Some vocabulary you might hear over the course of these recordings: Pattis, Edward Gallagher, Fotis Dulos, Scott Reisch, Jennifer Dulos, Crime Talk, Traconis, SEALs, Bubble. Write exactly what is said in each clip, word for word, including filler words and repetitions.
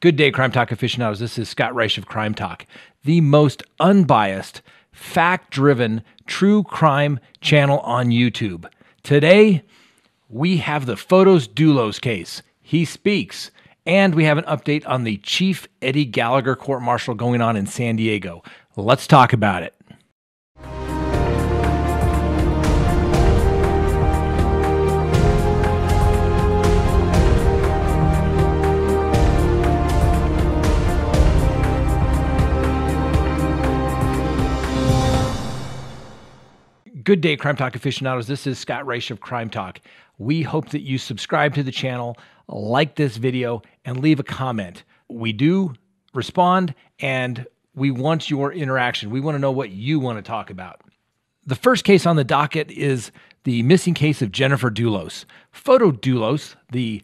Good day, Crime Talk aficionados. This is Scott Reisch of Crime Talk, the most unbiased, fact-driven, true crime channel on YouTube. Today, we have the Fotis Dulos case. He speaks. And we have an update on the Chief Eddie Gallagher court-martial going on in San Diego. Let's talk about it. Good day, Crime Talk aficionados. This is Scott Reisch of Crime Talk. We hope that you subscribe to the channel, like this video, and leave a comment. We do respond, and we want your interaction. We want to know what you want to talk about. The first case on the docket is the missing case of Jennifer Dulos. Fotis Dulos, the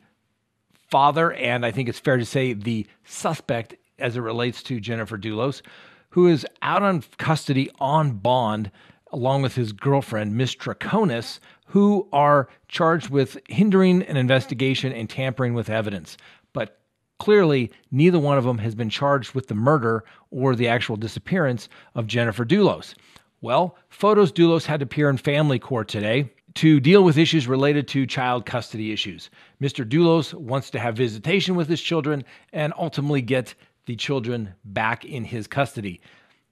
father, and I think it's fair to say the suspect as it relates to Jennifer Dulos, who is out on custody on bond along with his girlfriend, Miss Traconis, who are charged with hindering an investigation and tampering with evidence. But clearly, neither one of them has been charged with the murder or the actual disappearance of Jennifer Dulos. Well, Fotis Dulos had to appear in family court today to deal with issues related to child custody issues. Mister Dulos wants to have visitation with his children and ultimately get the children back in his custody.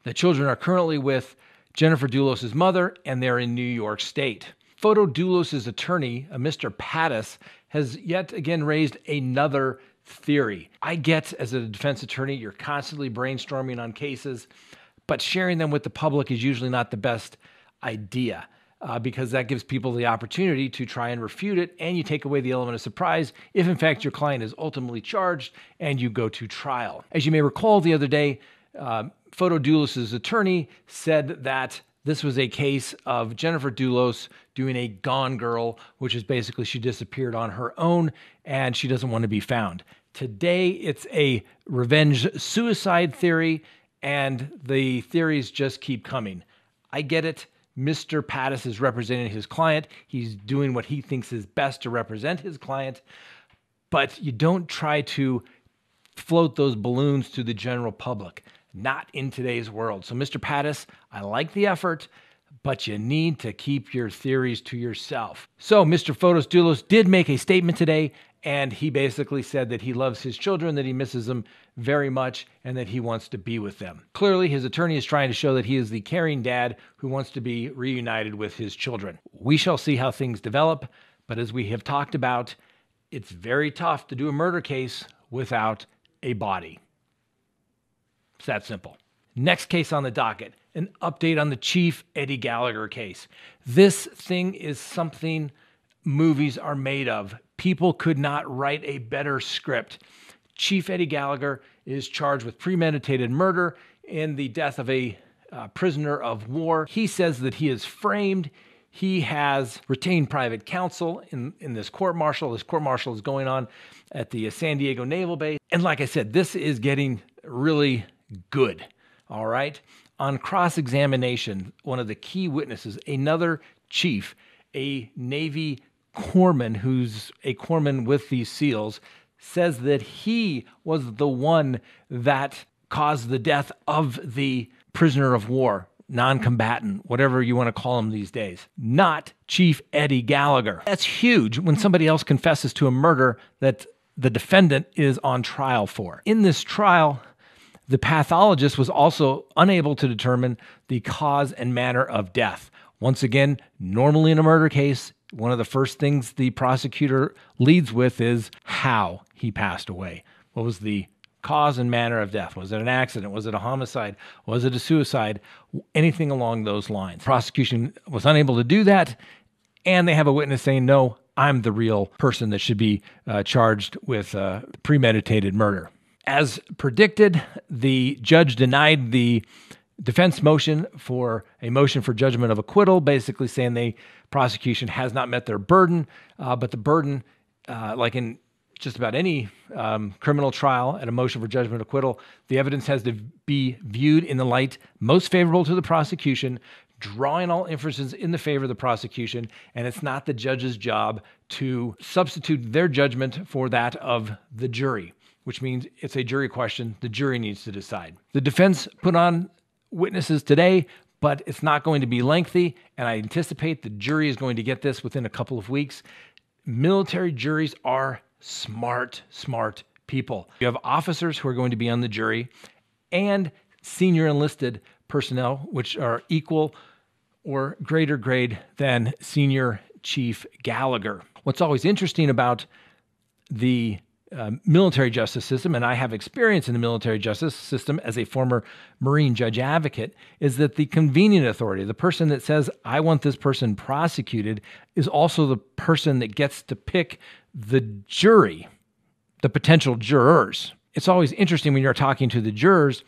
The children are currently with Jennifer Dulos' mother, and they're in New York State. Fotis Dulos' attorney, a Mister Pattis, has yet again raised another theory. I get, as a defense attorney, you're constantly brainstorming on cases, but sharing them with the public is usually not the best idea uh, because that gives people the opportunity to try and refute it, and you take away the element of surprise if, in fact, your client is ultimately charged and you go to trial. As you may recall, the other day, Uh, Fotis Dulos' attorney said that this was a case of Jennifer Dulos doing a gone girl, which is basically she disappeared on her own and she doesn't want to be found. Today, it's a revenge suicide theory, and the theories just keep coming. I get it. Mister Pattis is representing his client. He's doing what he thinks is best to represent his client, but you don't try to float those balloons to the general public. Not in today's world. So Mister Pattis, I like the effort, but you need to keep your theories to yourself. So Mister Fotis Dulos did make a statement today, and he basically said that he loves his children, that he misses them very much, and that he wants to be with them. Clearly, his attorney is trying to show that he is the caring dad who wants to be reunited with his children. We shall see how things develop, but as we have talked about, it's very tough to do a murder case without a body. It's that simple. Next case on the docket, an update on the Chief Eddie Gallagher case. This thing is something movies are made of. People could not write a better script. Chief Eddie Gallagher is charged with premeditated murder in the death of a uh, prisoner of war. He says that he is framed. He has retained private counsel in, in this court-martial. This court-martial is going on at the San Diego Naval Base. And like I said, this is getting really good, all right? On cross-examination, one of the key witnesses, another chief, a Navy corpsman who's a corpsman with these SEALs, says that he was the one that caused the death of the prisoner of war, non-combatant, whatever you want to call him these days, not Chief Eddie Gallagher. That's huge when somebody else confesses to a murder that the defendant is on trial for. In this trial, the pathologist was also unable to determine the cause and manner of death. Once again, normally in a murder case, one of the first things the prosecutor leads with is how he passed away. What was the cause and manner of death? Was it an accident? Was it a homicide? Was it a suicide? Anything along those lines. Prosecution was unable to do that, and they have a witness saying, no, I'm the real person that should be uh, charged with uh, premeditated murder. As predicted, the judge denied the defense motion for a motion for judgment of acquittal, basically saying the prosecution has not met their burden, uh, but the burden, uh, like in just about any um, criminal trial at a motion for judgment acquittal, the evidence has to be viewed in the light most favorable to the prosecution, drawing all inferences in the favor of the prosecution, and it's not the judge's job to substitute their judgment for that of the jury. which means it's a jury question. The jury needs to decide. The defense put on witnesses today, but it's not going to be lengthy, and I anticipate the jury is going to get this within a couple of weeks. Military juries are smart, smart people. You have officers who are going to be on the jury and senior enlisted personnel, which are equal or greater grade than Senior Chief Gallagher. What's always interesting about the uh, military justice system, and I have experience in the military justice system as a former Marine judge advocate, is that the convening authority, the person that says, I want this person prosecuted, is also the person that gets to pick the jury, the potential jurors. It's always interesting when you're talking to the jurors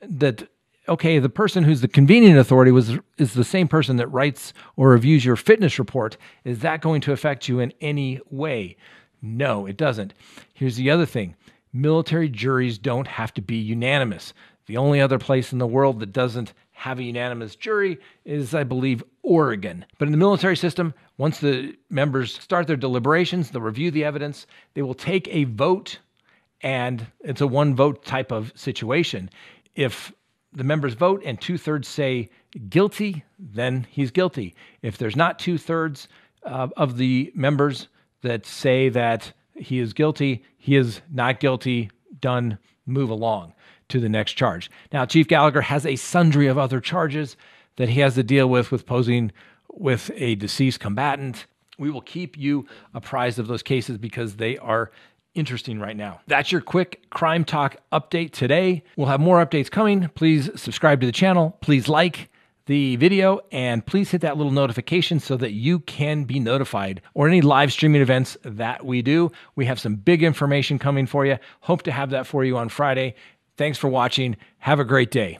that, okay, the person who's the convening authority was is the same person that writes or reviews your fitness report. Is that going to affect you in any way? No, it doesn't. Here's the other thing. Military juries don't have to be unanimous. The only other place in the world that doesn't have a unanimous jury is, I believe, Oregon. But in the military system, once the members start their deliberations, they'll review the evidence, they will take a vote, and it's a one-vote type of situation. If the members vote and two-thirds say guilty, then he's guilty. If there's not two-thirds uh, of the members that say that he is guilty, he is not guilty, done, move along to the next charge. Now, Chief Gallagher has a sundry of other charges that he has to deal with, with posing with a deceased combatant. We will keep you apprised of those cases because they are interesting right now. That's your quick Crime Talk update today. We'll have more updates coming. Please subscribe to the channel. Please like the video and please hit that little notification so that you can be notified or any live streaming events that we do. We have some big information coming for you. Hope to have that for you on Friday. Thanks for watching. Have a great day.